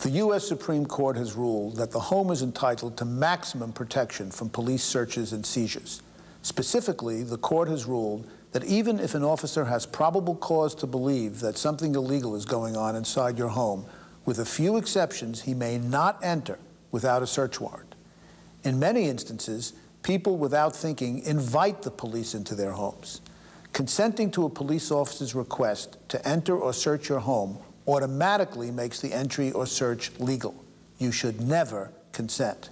The U.S. Supreme Court has ruled that the home is entitled to maximum protection from police searches and seizures. Specifically, the court has ruled that even if an officer has probable cause to believe that something illegal is going on inside your home, with a few exceptions, he may not enter without a search warrant. In many instances, people without thinking invite the police into their homes. Consenting to a police officer's request to enter or search your home automatically makes the entry or search legal. You should never consent.